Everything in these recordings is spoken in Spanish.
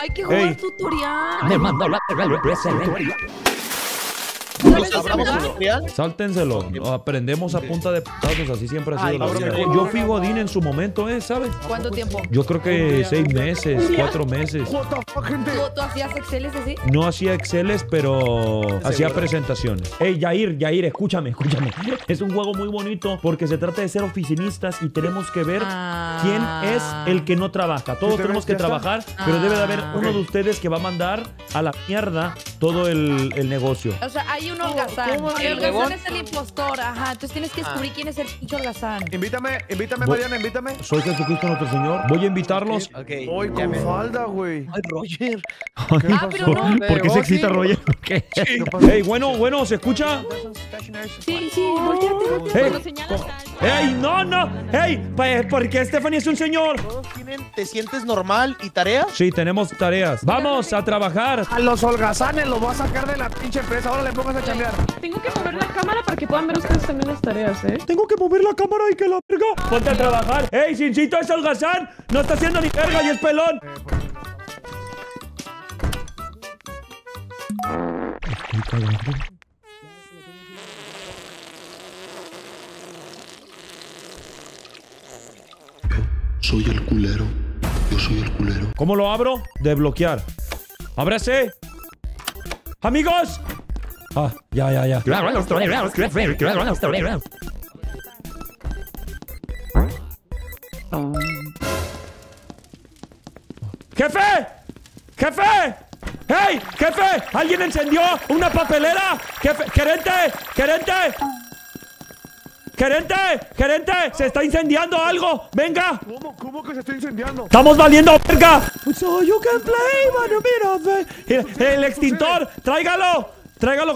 Hay que jugar tutorial. Me mandó la tutorial. Sáltenselo, aprendemos a punta de putazos, así siempre ha sido. Yo fui godín en su momento, ¿sabes? ¿Cuánto tiempo? Yo creo que 6 meses, 4 meses. ¿Tú hacías Exceles así? No hacía Exceles, pero hacía presentaciones. Ey, Jair, escúchame. Es un juego muy bonito porque se trata de ser oficinistas y tenemos que ver quién es el que no trabaja. Todos tenemos que trabajar, pero debe de haber uno de ustedes que va a mandar a la mierda todo el negocio. O sea, hay un holgazán. El holgazán es el impostor. Ajá, entonces tienes que descubrir quién es el pinche holgazán. Invítame, Mariana, invítame. Soy Jesucristo nuestro Señor. Voy a invitarlos. Hoy con falda, güey. Ay, Roier. Ah, pero no. ¿Por qué se excita Roier? Ey, bueno, ¿se escucha? Sí, volteate. Ey, no. Ey, porque Stephanie es un señor. ¿Te sientes normal y tareas? Sí, tenemos tareas. Vamos a trabajar. A los holgazanes los voy a sacar de la pinche empresa. Ahora le pongas a chambear. Tengo que mover la cámara para que puedan ver ustedes también las tareas, ¿eh? Tengo que mover la cámara y que la verga. Ponte a trabajar. ¡Ey, Sincito es holgazán! ¡No está haciendo ni verga y es pelón! Estoy cagando. Soy el culero. Yo soy el culero. ¿Cómo lo abro? Desbloquear. ¡Ábrase! ¡Amigos! Ah, ya. ¡Jefe! ¡Hey! ¡Jefe! ¿Alguien encendió una papelera? ¡Jefe! ¡Gerente! ¡Se está incendiando algo! ¡Venga! ¿Cómo que se está incendiando? ¡Estamos valiendo verga! So you can play, mano, mira. El extintor, tráigalo,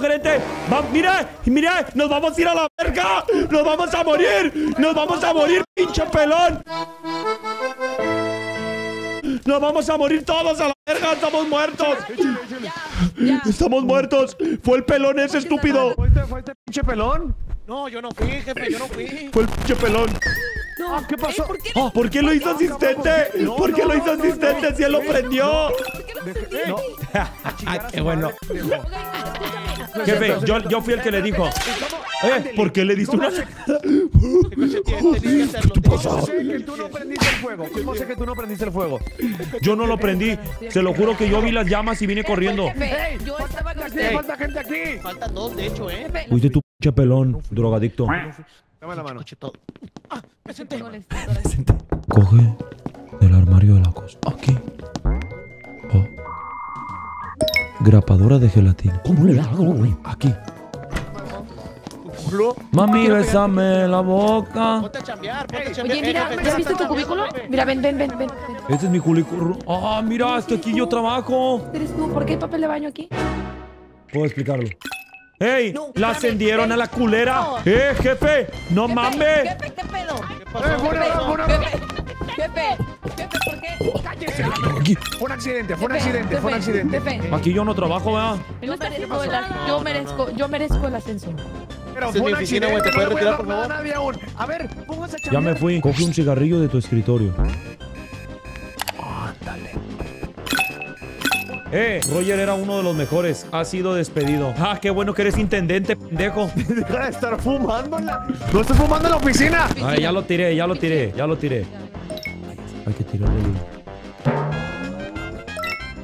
gerente. Mira, nos vamos a ir a la verga. Nos vamos a morir, pinche pelón. Nos vamos a morir todos a la verga, estamos muertos. Ya. Estamos muertos. Fue el pelón ese estúpido. ¿Fue este pinche pelón? No, yo no fui, jefe, yo no fui. Fue el pinche pelón. No, ¿qué pasó? ¿Por qué lo hizo asistente? ¿Por qué lo hizo asistente si él lo prendió? Ay, qué bueno. Jefe, yo fui el que le dijo. ¿Por qué le diste una? ¿Cómo sé que tú no prendiste el fuego? Yo no lo prendí. Se lo juro que yo vi las llamas y vine corriendo. Yo estaba con usted. Falta gente aquí. Faltan 2, de hecho, ¿eh? Fuiste tu pinche pelón, drogadicto. Dame la mano. Me senté. Coge del armario de la cosa. Aquí. Grapadora de gelatina. ¿Cómo le da? Aquí. Mami, bésame la boca. Ponte a chambear. Oye, mira, ¿has visto tu cubículo? Mira, ven. Este es mi cubículo. Ah, mira, hasta aquí yo trabajo. ¿Eres tú? ¿Por qué hay papel de baño aquí? Puedo explicarlo. ¡Ey! No, ¡la ascendieron a la culera! No. Jefe! ¡No mames! ¡Jefe, qué pedo! ¡Jefe! ¿Por qué? ¡Cállate! Fue un accidente. Jefe. Aquí yo no trabajo, ¿verdad? Yo merezco el ascenso. Pero fue un accidente, güey. ¿Te puedes retirar, por favor? A ver, póngase a chambear. Ya me fui. Coge un cigarrillo de tu escritorio. Ándale. Roier era uno de los mejores. Ha sido despedido. Ah, qué bueno que eres intendente, pendejo. Deja de estar fumándola. No estoy fumando en la oficina. Ay, ya lo tiré. Hay que tirarle.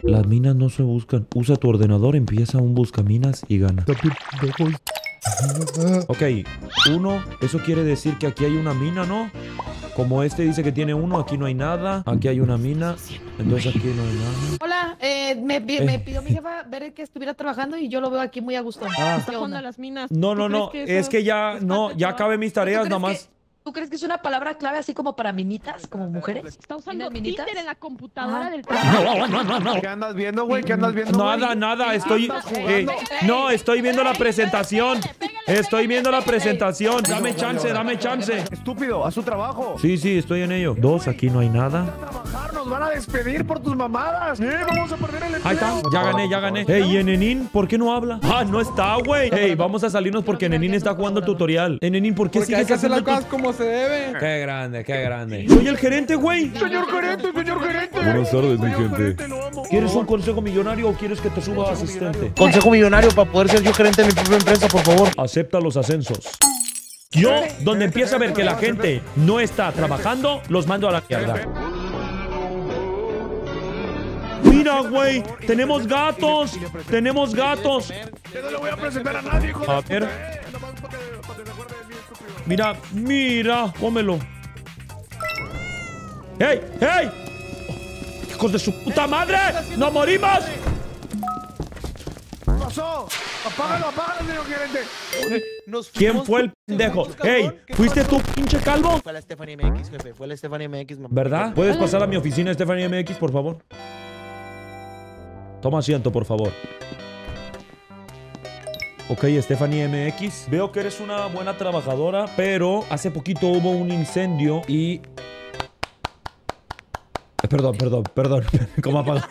Las minas no se buscan. Usa tu ordenador, empieza un buscaminas y gana. Ok, 1. Eso quiere decir que aquí hay una mina, ¿no? Como este dice que tiene 1, aquí no hay nada. Aquí hay una mina, entonces aquí no hay nada. Hola, me pidió mi jefa ver que estuviera trabajando y yo lo veo aquí muy a gusto. Trabajando a las minas. No, es que ya acabé mis tareas nada más. ¿Tú crees que es una palabra clave así como para minitas, como mujeres? Está usando Tinder en la computadora del trabajo. No. ¿Qué andas viendo, güey? Nada. Estoy viendo la presentación. Dame chance. Estúpido, haz su trabajo. Sí, estoy en ello. 2, aquí no hay nada. nos van a despedir por tus mamadas. Vamos a perder el empleo. Ahí está, ya gané. Ey, eneninn, ¿por qué no habla? Ah, no está, güey. Ey, vamos a salirnos porque eneninn está jugando el tutorial. Eneninn, ¿por qué sigues haciendo las cosas como se debe? Qué grande, qué grande. Soy el gerente, güey. Señor gerente. Buenas tardes, mi gente. ¿Quieres un consejo millonario o quieres que te suba asistente? Consejo millonario para poder ser yo gerente de mi propia empresa, por favor. Acepta los ascensos. Yo, donde empieza a ver que la gente no está trabajando, los mando a la mierda. Mira, güey, tenemos gatos. Yo no le voy a presentar a nadie, hijo. A ver. Mira, cómelo. ¡Hey! ¡Hijos de su puta madre! ¡No morimos! ¿Qué pasó? Apágalo, señor gerente. ¿Quién fue el pendejo? ¡Ey! ¿Fuiste tú, pinche calvo? Fue la StephanieMX, jefe. Fue la StephanieMX, mamá. ¿Verdad? ¿Puedes pasar a mi oficina, StephanieMX, por favor? Toma asiento, por favor. Ok, StephanieMX. Veo que eres una buena trabajadora, pero hace poquito hubo un incendio y... Perdón. ¿Cómo apagas?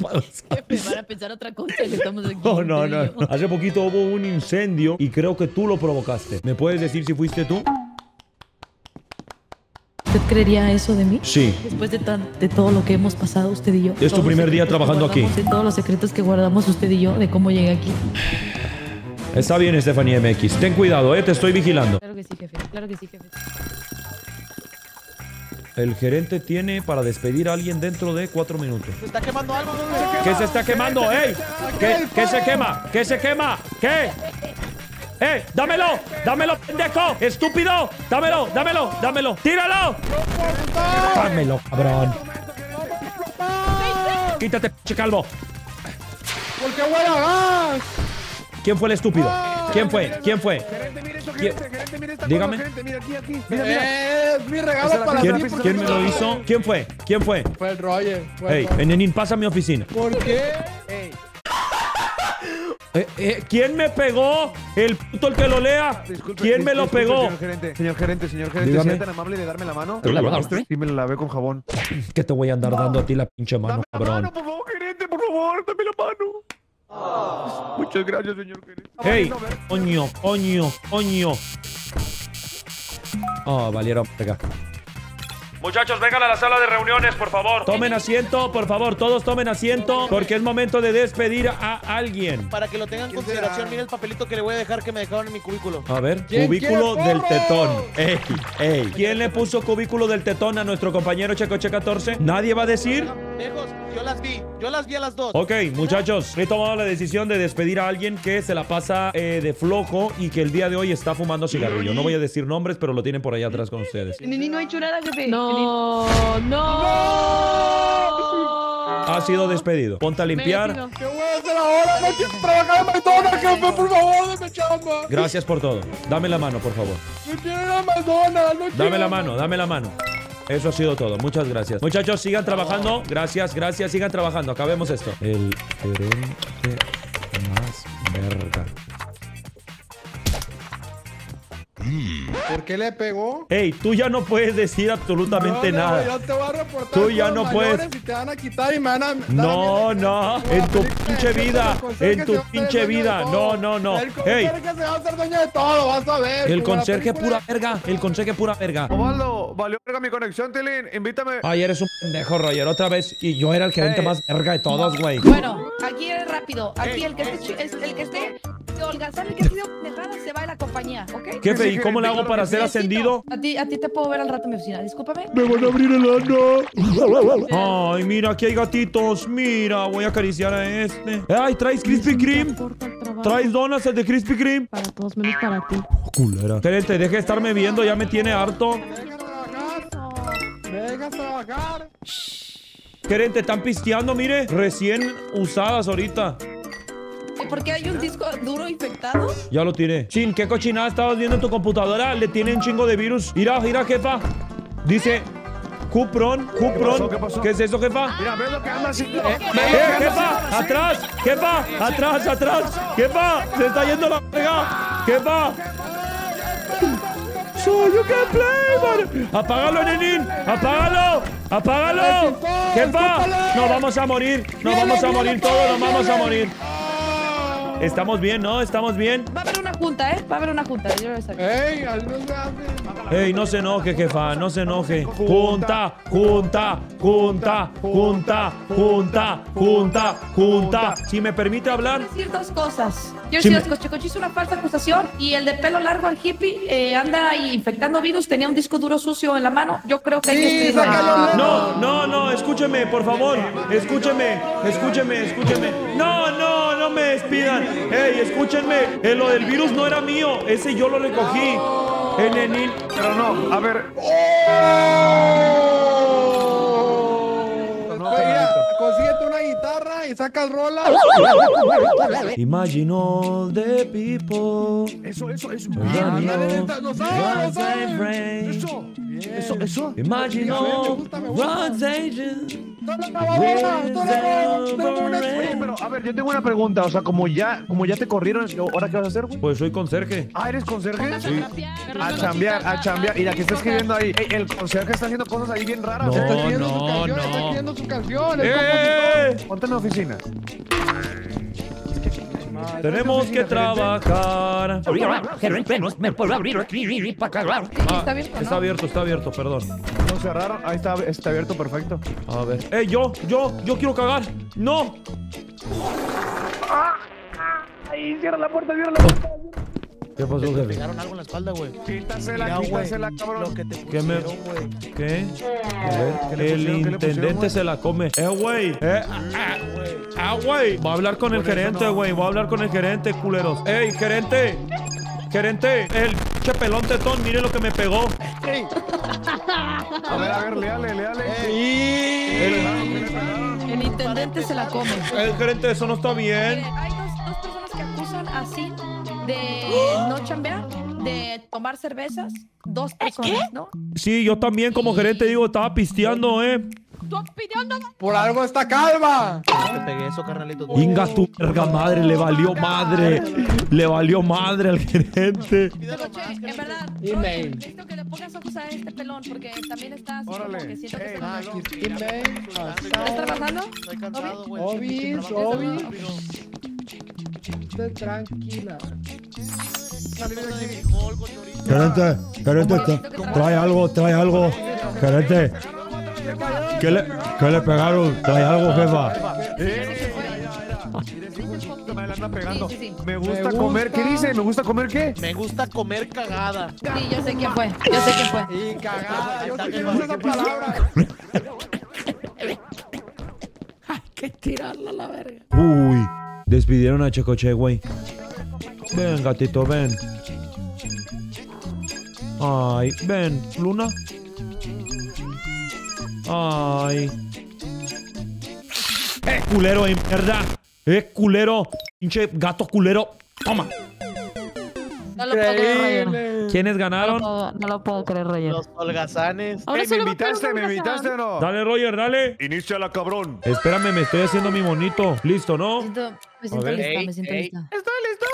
Van a pensar otra cosa. Que estamos aquí. No. Hace poquito hubo un incendio y creo que tú lo provocaste. ¿Me puedes decir si fuiste tú? ¿Usted creería eso de mí? Sí. Después de todo lo que hemos pasado usted y yo. Es tu primer día trabajando aquí. De todos los secretos que guardamos usted y yo de cómo llegué aquí. Está bien, StephanieMX. Ten cuidado, te estoy vigilando. Claro que sí, jefe. El gerente tiene para despedir a alguien dentro de 4 minutos. Se está quemando algo. ¿Qué se está quemando? ¡Ey! ¿Qué se quema? ¿Qué? ¡Eh! ¡Dámelo, pendejo! ¡Estúpido! ¡Dámelo! ¡Tíralo! ¡Dámelo, cabrón! ¡Quítate, pinche calvo! ¿Por qué huele a gas? ¿Quién fue el estúpido? ¿Quién fue? Gerente, mira esta. Dígame. Gerente, mira aquí. Mira. Es mi regalo para la gente. ¿Quién me lo hizo? ¿Quién fue? Fue el Roier. Ey, eneninn, pasa a mi oficina. ¿Por qué? Ey. ¿Quién me pegó? El puto, el que lo lea. Disculpe, ¿quién me lo pegó? Señor gerente, dígame. ¿Sería tan amable de darme la mano? Sí, me la lavé con jabón. ¿Qué te voy a andar dando a ti la pinche mano, cabrón? Dame la mano, por favor, gerente, por favor. Dame la mano. Oh. Muchas gracias, señor gerente. ¡Hey! ¡Coño! Oh, valieron acá. Muchachos, vengan a la sala de reuniones, por favor. Tomen asiento, por favor. Todos tomen asiento, porque es momento de despedir a alguien. Para que lo tengan en consideración, mira el papelito que le voy a dejar que me dejaron en mi cubículo. A ver, cubículo del tetón. ¡Ey! ¿Quién le puso cubículo del tetón a nuestro compañero checoche14? ¿Nadie va a decir? Lejos. Yo las vi a las dos. Ok, muchachos, he tomado la decisión de despedir a alguien que se la pasa de flojo y que el día de hoy está fumando cigarrillo. No voy a decir nombres, pero lo tienen por allá atrás con ustedes. No ha hecho nada, jefe. No. Ha sido despedido. Ponte a limpiar. ¿Qué voy a hacer ahora? No quiero trabajar en McDonald's, jefe, por favor, dame chamba. Gracias por todo. Dame la mano, por favor. No quiero ir a McDonald's, no quiero. Dame la mano. Eso ha sido todo. Muchas gracias. Muchachos, sigan trabajando. Gracias. Sigan trabajando. Acabemos esto. El gerente más verga. ¿Por qué le pegó? Ey, tú ya no puedes decir absolutamente nada. Yo te voy a reportar. Tú ya no puedes. Y te van a quitar y me van a... No. En tu pinche vida. No. Ey. El conserje se va a hacer dueño de todo, vas a ver. El conserje pura verga. Ovaldo, valió verga mi conexión, Tilín. Invítame. Ay, eres un pendejo, Roier, otra vez. Y yo era el gerente más verga de todos, güey. Bueno, aquí eres rápido. Aquí el que esté... Holgazán, el que ha sido pendejada se va de la compañía, ¿ok? Jefe, ¿y cómo le hago para ser ascendido? A ti te puedo ver al rato en mi oficina, discúlpame. ¡Me van a abrir el ano! Ay, mira, aquí hay gatitos. Mira, voy a acariciar a este. Ay, ¿traes Krispy Kreme? ¿Traes donas de Krispy Kreme? Para todos menos para ti. Culera. Gerente, deje de estarme viendo, ya me tiene harto. ¡Me dejas trabajar! Gerente, están pisteando, mire. Recién usadas ahorita. ¿Por qué hay un disco duro infectado? Ya lo tiré. Chin, qué cochinada estabas viendo en tu computadora. Le tiene un chingo de virus. Mira, jefa. Dice... Cupron. ¿Qué es eso, jefa? Mira, ve lo que anda así. Jefa, atrás. Jefa. Se está yendo la verga. Jefa. so you can play, man. ¡Apágalo, Nenín! ¡Apágalo! ¡Apágalo! ¿Qué va? ¡Nos vamos a morir! ¡Nos vamos a morir todos! ¡Nos vamos a morir! Estamos bien, ¿no? ¿Estamos bien? Va a haber una junta, ¿eh? Va a haber una junta. Yo lo saco. ¡Ey! ¡Ey! No se enoje, jefa. No se enoje. Junta, junta, junta, junta, junta, junta, junta. Si me permite hablar... Quiero decir dos cosas. Yo decir dos cosas. Checoche hizo una falsa acusación y el de pelo largo, al hippie, anda infectando virus. Tenía un disco duro sucio en la mano. Yo creo que... ¡Sí! ¡Sácalo! No, no, no. Escúcheme, por favor. Escúcheme. Escúcheme, escúcheme. ¡No, no! ¡No me despidan! ¡Ey, escúchenme! Lo del virus no era mío. Ese yo lo recogí. Eneninn. Pero no, a ver. Consíguete una guitarra y sacas rola. Imagine all the people. Eso. Eso. Imagine all Rod's agents. Pero, a ver, yo tengo una pregunta. O sea, como ya te corrieron, ¿ahora qué vas a hacer, güey? Pues soy conserje. Ah, ¿eres conserje? Sí. A chambear, a chambear. Y la que está escribiendo ahí. El conserje está haciendo cosas ahí bien raras. Está escribiendo su canción, está escribiendo su canción. Ponte en la oficina. Tenemos que trabajar. Está abierto, perdón. No cerraron, ahí está abierto, perfecto. A ver. Yo quiero cagar. ¡No! ¡Ay, cierra la puerta, ¿Qué pasó, jefe? Te pegaron algo en la espalda, güey. Quítasela, cabrón. Lo que te pusieron, güey. ¿Qué? El intendente se la come. Güey. Güey. Voy a hablar con el gerente, güey. Voy a hablar con el gerente, culeros. Ey, gerente. Gerente. El pelón tetón, mire lo que me pegó. Ey. A ver, léale. El intendente se la come. El gerente, eso no está bien. Hay dos personas que acusan así. De no chambear, de tomar cervezas, dos personas, ¿no? Sí, yo también como gerente digo, estaba pisteando, Por algo está calma. Te pegué eso, carnalito. Inga tu verga madre, le valió madre. Le valió madre al gerente. En verdad, necesito que le pongas ojos a este pelón porque también estás como que siento que está mal. ¿Estás trabajando? Estoy cansado, güey. Obis. Tranquila. Gerente, trae algo. Gerente, ¿qué le pegaron? Trae algo, jefa. Me gusta comer, ¿qué dice? ¿Me gusta comer qué? Me gusta comer cagada. Sí, yo sé quién fue. Y cagada, yo sé esa palabra. Hay que tirarla a la verga. Uy. Despidieron a Checoche, güey. Ven, gatito, ven. Ay, ven, Luna. Ay. Culero, en verdad. Culero. Pinche gato culero. Toma. No lo puedo creer. ¿Quiénes ganaron? No lo puedo creer, Roier. Los holgazanes. ¿Me invitaste o no? Dale, Roier, dale. Iníciala, cabrón. Espérame, me estoy haciendo mi monito. ¿Listo, no? Me siento lista. ¿Estoy listo?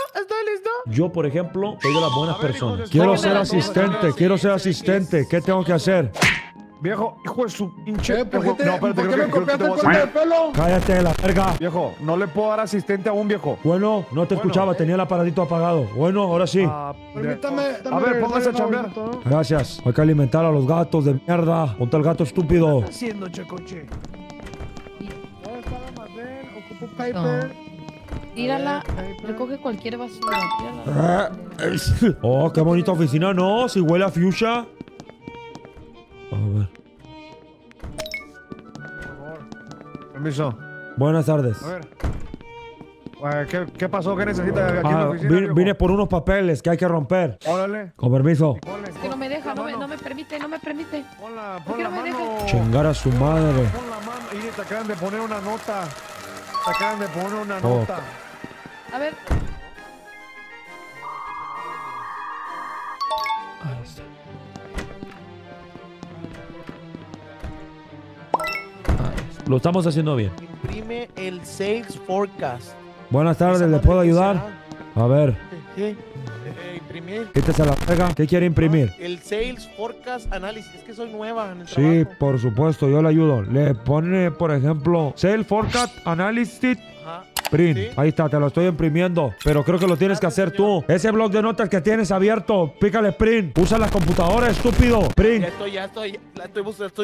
Yo, por ejemplo, soy de las buenas personas. Quiero ser asistente, ¿Qué tengo que hacer? Viejo, hijo de su pinche... ¿Por qué me copiaste el corte de pelo? Cállate, la verga. Viejo, no le puedo dar asistente a un viejo. Bueno, no te escuchaba, tenía el aparatito apagado. Bueno, ahora sí. Permítame, a ver, póngase a chambear. Gracias. Hay que alimentar a los gatos de mierda. Ponte al gato estúpido. ¿Qué estás haciendo, Checoche? Ocupo paper. Tírala, recoge cualquier basura. Tírala. Oh, qué bonita oficina, ¿no? Si huele a fuchsia. A ver. Permiso. Buenas tardes. A ver. ¿Qué pasó? ¿Qué necesita aquí en la oficina? Vine por unos papeles que hay que romper. Órale. Con permiso. Es que no me deja, no me permite. Ponla, ¿Por qué no me deja? Chingar a su madre. Pon la mano y te acaban de poner una nota. A ver. Ahí está. Lo estamos haciendo bien. Imprime el sales forecast. Buenas tardes, ¿le puedo ayudar? A ver. imprimir. Quítese la verga. ¿Qué quiere imprimir? El Sales Forecast Analysis. Es que soy nueva en el trabajo. Sí, por supuesto, yo le ayudo. Le pone, por ejemplo, Sales Forecast Analysis. Ajá. Print. ¿Sí? Ahí está, te lo estoy imprimiendo. Pero creo que lo tienes que hacer tú. Ese blog de notas que tienes abierto, pícale print. Usa las computadoras, estúpido. Print. Ya estoy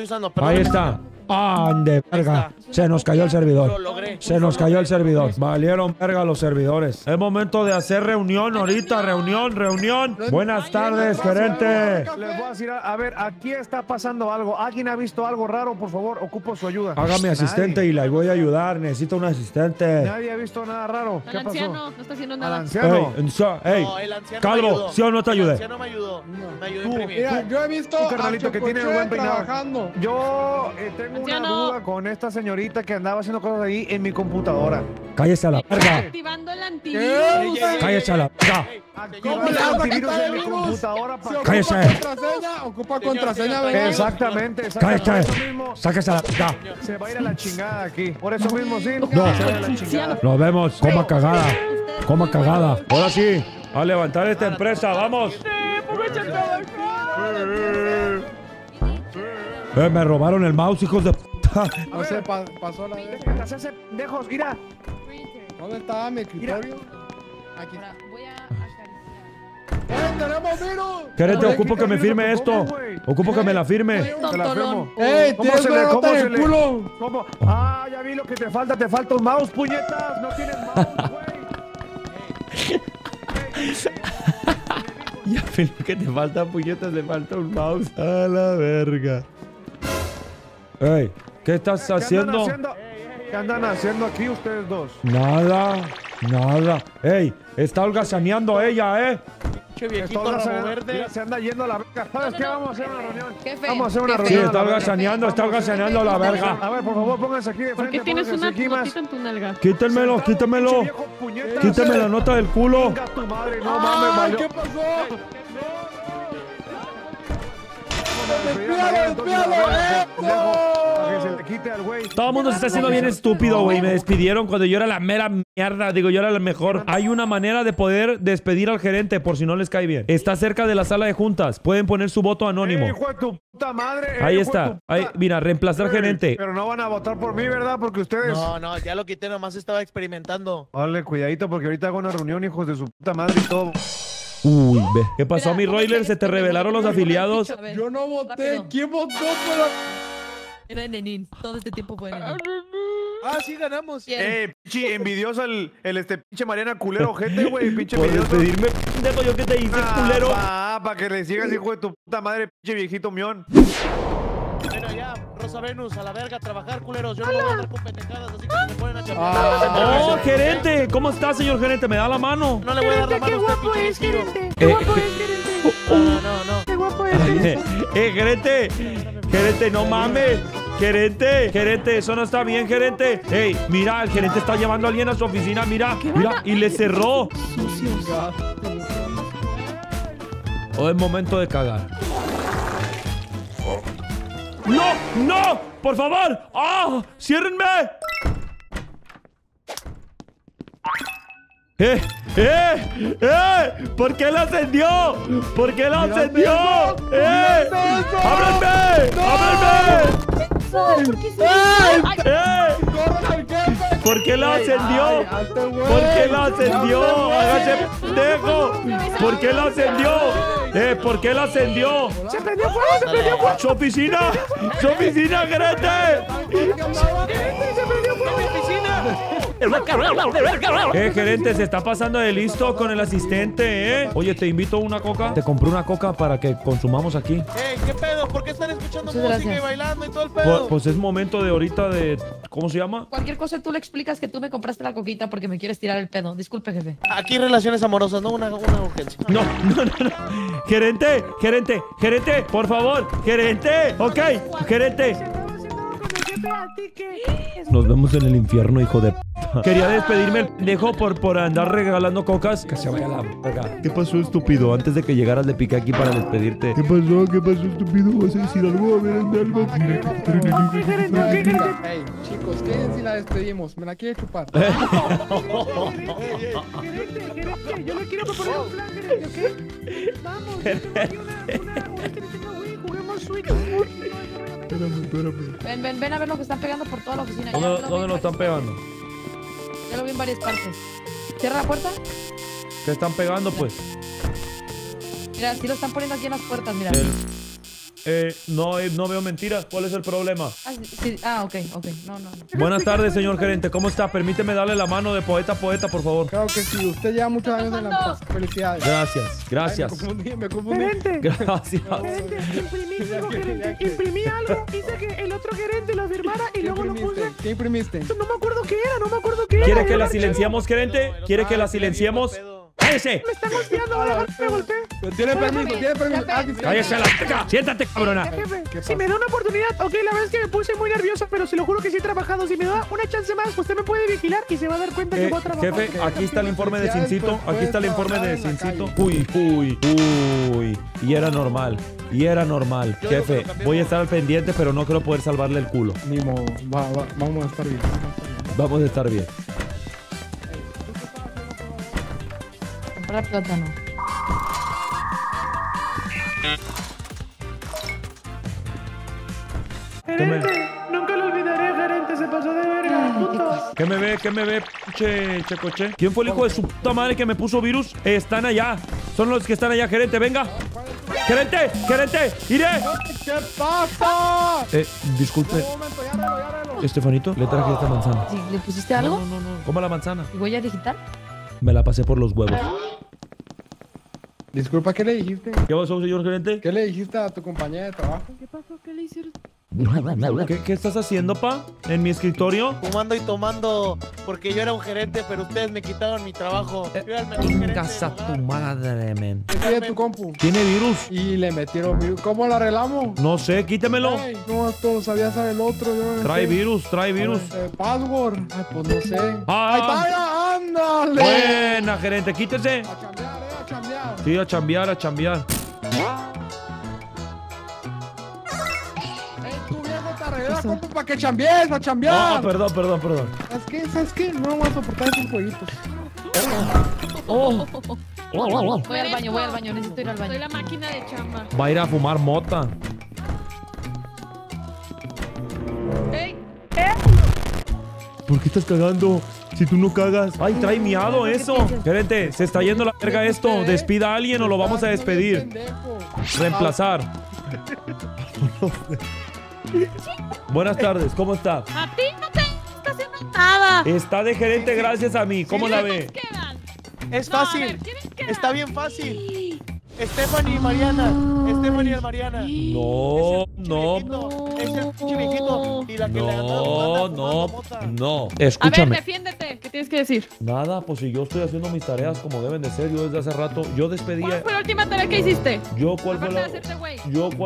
usando. Perdón. Ahí está. ¡Ande, verga! Se nos cayó el servidor. Se nos cayó el servidor. Valieron verga los servidores. Es momento de hacer reunión ahorita. Reunión. Buenas tardes, gerente. Les voy a decir, a ver, aquí está pasando algo. ¿Alguien ha visto algo raro? Por favor, ocupo su ayuda. Hágame asistente y la voy a ayudar. Necesito un asistente. Nadie ha visto nada raro. ¿Qué pasó? Anciano no está haciendo nada. Anciano. Ey, calvo, ¿sí o no te ayudé? El anciano me ayudó. Me ayudó. Mira, yo he visto un carnalito que tiene un buen peinado. Yo tengo una duda con esta señorita que andaba haciendo cosas ahí en mi computadora. Cállese a la verga. Activando el antivirus. Cállese a la verga. Activando el antivirus en mi computadora. Cállese. Ocupa contraseña. Exactamente. Cállese. Sáquese a la verga. Se va a ir a la chingada aquí. Por eso mismo, sí. No. Nos vemos. Coma cagada. Coma cagada. Ahora sí. A levantar esta empresa. Vamos. Me robaron el mouse, hijos de puta. No sé, pasó la vez. Pendejos, mira. ¿Dónde estaba mi escritorio? Aquí. Voy a acariciar. ¡Eh, tenemos virus! Gerente, ocupo que me firme esto. Ocupo que me la firme. Te la firmo. ¡Ey, tienes que el culo! ¿Cómo? Ah, ya vi lo que te falta. Te falta un mouse, puñetas. No tienes mouse, güey. Ya vi lo que te falta, puñetas. Te falta un mouse. A la verga. Ey, ¿qué estás haciendo? ¿Qué andan haciendo aquí ustedes dos? Nada. Ey, está holgazaneando ella, ¿eh? Che viejito rojo verde. Mira, se anda yendo a la verga. ¿Sabes qué? Vamos a hacer una reunión. Sí, está holgazaneando a la verga. A ver, por favor, pónganse aquí de frente. ¿Por qué tienes una notita en tu nalga? Quítenmelo. Quíteme la nota del culo. ¿Qué pasó? Todo el mundo se está haciendo bien estúpido, güey. Me despidieron cuando yo era la mera mierda. Digo, yo era el mejor. Hay una manera de poder despedir al gerente por si no les cae bien. Está cerca de la sala de juntas. Pueden poner su voto anónimo. Ahí está. Ahí, mira, reemplazar gerente. Pero no van a votar por mí, ¿verdad? Porque ustedes... No, ya lo quité. Nomás estaba experimentando. Vale, cuidadito porque ahorita hago una reunión, hijos de su puta madre y todo. Uy, ve. ¿Qué pasó, mi Roier? ¿Se te revelaron los afiliados? Yo no voté. Rápido. ¿Quién votó por la...? Era eneninn. Todo este tiempo fue eneninn. Ah, sí, ganamos. Pinche envidioso pinche Mariana culero, gente, güey. Pinche envidioso. Por despedirme, pendejo, yo que te hice culero. Ah, para que le sigas, hijo de tu puta madre, pinche viejito mión. Bueno, ya, Rosa Venus, a la verga, a trabajar, culeros. Yo no voy a andar con pendejadas, así que se me ponen a chambear. ¡Oh, gerente! ¿Cómo está, señor gerente? ¿Me da la mano? No le voy a dar la mano. ¡Qué guapo es, gerente! ¡Qué guapo es, gerente! No. ¡Qué guapo es, gerente! ¡Gerente! ¡Gerente, no mames! ¡Gerente! ¡Eso no está bien, gerente! ¡Ey, mira! El gerente está llevando a alguien a su oficina, mira, y le cerró. O es momento de cagar. ¡No! ¡Por favor! ¡Ah! ¡Ciérrenme! ¿Por qué la ascendió? ¡Ábreme! ¿Por qué la ascendió? ¡Hágase pendejo! ¿Por qué la ascendió? ¿Por qué la ascendió? ¡Se prendió fuego! ¡Su oficina! ¡Su oficina, gerente! ¡Se prendió fuego! Gerente, se está pasando de listo con el asistente, Oye, te invito a una coca. Te compré una coca para que consumamos aquí. ¿Qué pedo? ¿Por qué están escuchando música y bailando y todo el pedo? Pues es momento de ahorita de... ¿Cómo se llama? Cualquier cosa tú le explicas que tú me compraste la coquita porque me quieres tirar el pedo. Disculpe, jefe. Aquí relaciones amorosas, no una urgencia. No. Gerente, por favor, gerente. Ok, gerente. Nos vemos en el infierno, hijo de puta. Quería despedirme el pendejo por andar regalando cocas. Que se vaya la verga. ¿Qué pasó, estúpido? Antes de que llegaras le piqué aquí para despedirte. ¿Qué pasó? ¿Qué pasó, estúpido? ¿Vas a decir algo? A ver, anda algo. Hey, chicos, ¿qué si la despedimos? Me la quiere chupar. Gerente, yo le quiero proponer un plan, gerente, ¿ok? Vamos, yo tengo aquí una estrella, güey, juguemos Switch. Espérame. Ven a ver lo que están pegando por toda la oficina. ¿Dónde lo están pegando? Ya lo vi en varias partes. Cierra la puerta. ¿Qué están pegando, pues? Mira, sí lo están poniendo aquí en las puertas, mira. No veo mentiras. ¿Cuál es el problema? Ah, sí. Ok. No. Buenas tardes, señor gerente. ¿Cómo está? Permíteme darle la mano de poeta a poeta, por favor. Claro que sí. Usted lleva muchos años en la empresa. Felicidades. Gracias. Ay, me confundí. Gerente. Gracias. Gerente, imprimí algo. Dice que el otro gerente lo firmara y luego lo puse. ¿Qué imprimiste? No me acuerdo qué era. ¿Quiere que la silenciamos, gerente? ¿Quiere que la silenciemos? ¡Cállese! ¡Me está golpeando! ¡Ahora me golpeé! ¡Tiene permiso! ¡Cállese la teca! ¡Siéntate, cabrona! Jefe, si me da una oportunidad... Ok, la verdad es que me puse muy nerviosa, pero se lo juro que sí he trabajado. Si me da una chance más, usted me puede vigilar y se va a dar cuenta que voy a trabajar. Jefe, aquí está el informe de Sincito. Uy. Y era normal. Jefe, voy a estar al pendiente, pero no creo poder salvarle el culo. Ni modo. Vamos a estar bien. Para plátano. Gerente, nunca lo olvidaré, gerente, se pasó de verga. ¿Qué me ve, checoche? ¿Quién fue el hijo de su puta madre que me puso virus? Están allá. Son los que están allá, gerente, venga. ¡Gerente! ¡Iré! ¿Qué pasa? Disculpe. Ya arreglo. Estefanito, le traje esta manzana. ¿Sí, le pusiste algo? No. ¿Cómo la manzana? ¿Y huella digital? Me la pasé por los huevos. Disculpa, ¿qué le dijiste? ¿Qué pasó, señor gerente? ¿Qué le dijiste a tu compañera de trabajo? ¿Qué pasó? ¿Qué le hicieron? ¿Qué estás haciendo, pa? ¿En mi escritorio? Fumando y tomando, porque yo era un gerente, pero ustedes me quitaron mi trabajo. Yo era el mejor gerente. Casa a tu madre, men. ¿Qué tu compu? Tiene virus. Y le metieron virus. ¿Cómo lo arreglamos? No sé, quítemelo. Ay, no, esto sabías el otro. Trae virus. Password. Ay, pues no sé. ¡Ay, vaya! ¡Ándale! Buena, gerente, quítese. A chambear. Sí, a chambear. Para que chambees, a chambear. Perdón. ¿Sabes qué? No vas a soportar esos jueguitos. Voy al baño, necesito ir al baño. Soy la máquina de chamba. Va a ir a fumar mota. ¿Por qué estás cagando? Si tú no cagas. ¡Ay, trae miado eso! Gerente, se está yendo la verga esto. Despida a alguien o lo vamos a despedir. Reemplazar. Buenas tardes, ¿cómo está? A ti no te está haciendo nada. Está de gerente gracias a mí, ¿cómo la ve? Es fácil, está bien fácil. Stephanie y Mariana. No. Es el chiquito y la que le ganó. No. Escúchame. A ver, defiéndete, ¿qué tienes que decir? Nada, pues si yo estoy haciendo mis tareas como deben de ser, yo desde hace rato, yo despedí. ¿Cuál fue la última tarea que hiciste? ¿Cuál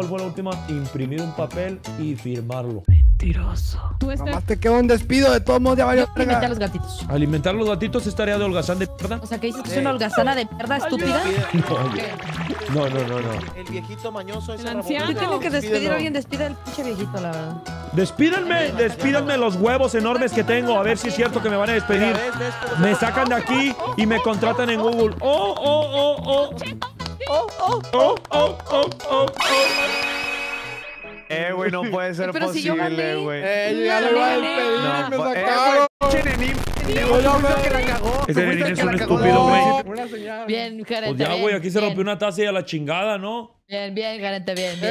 fue la última? Imprimir un papel y firmarlo. Mentiroso. Nomás te quedó un despido, de todos modos ya valió. Alimentar a los gatitos. Alimentar a los gatitos es tarea de holgazán de mierda. O sea, ¿qué dices que es una holgazana de mierda estúpida? No. El viejito mañoso es el anciano. Yo tengo que despedir a alguien, despida el pinche viejito, la verdad. Despídanme los huevos enormes que tengo, a ver si es cierto que me van a despedir. Me sacan de aquí y me contratan en Google. Güey, no puede ser posible, güey. Ya le iba a despedir, me sacaron. Ese eneninn es un estúpido, güey. Bien, gerente. Pues ya, güey, aquí se rompió una taza y a la chingada, ¿no? Bien, gerente, bien.